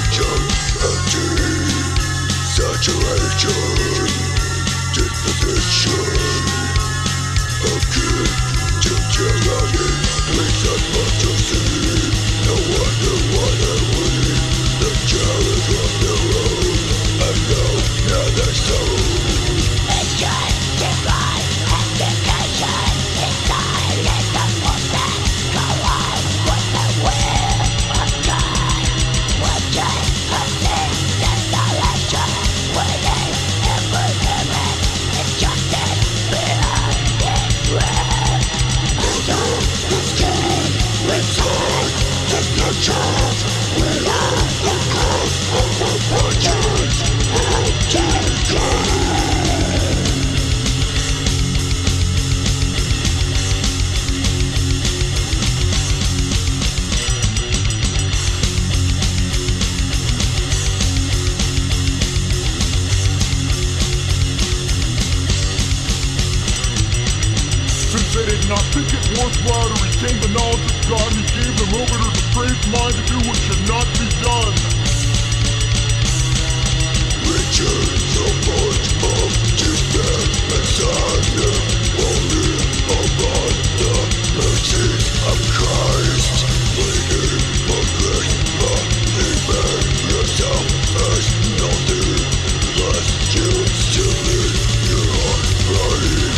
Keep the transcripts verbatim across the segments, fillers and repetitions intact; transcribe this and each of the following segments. Destruction and desaturation, disposition of good totality, place that much of sin. No wonder what I win, the challenge of their own, and no other soul. It's just divine application, it's silence of forces, collide with the will of God. We're just pursuing desolation, within every limit, it's justice beyond its realm. Under the skin, inside the nature, we are the cause of our branches, our decay. They did not think it worthwhile to retain the knowledge of God, and he gave them over to the depraved mind to do what should not be done. Return the march of despair and sadness, only upon the mercy of Christ. Waiting for grace, but even yourself as nothing, lest you still need your own body.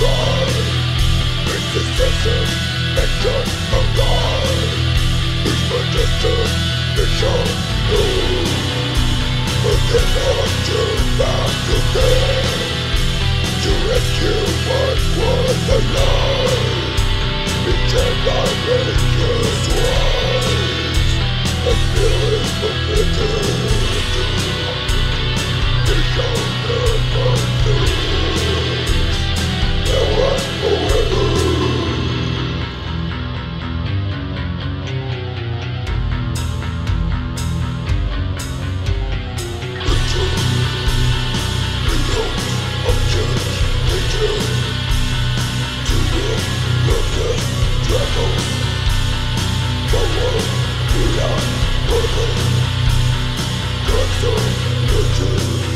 die. It's destruction, action, and die. It's my destiny, it shall lose. I cannot turn back to them to rescue what was alive. Because my rescues rise, a feeling of bitter. They shall never lose. Now I'm forever. Return. Behold, objects, nature. To them, loveless dragons. My world, beyond burden. Gods of nature.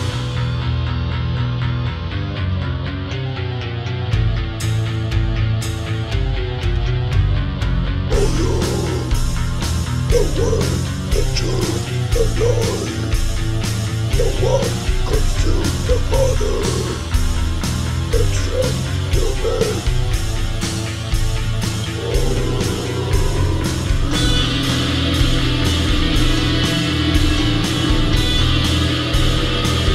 The world, the truth, the light. No one could steal the mother except human. Oh.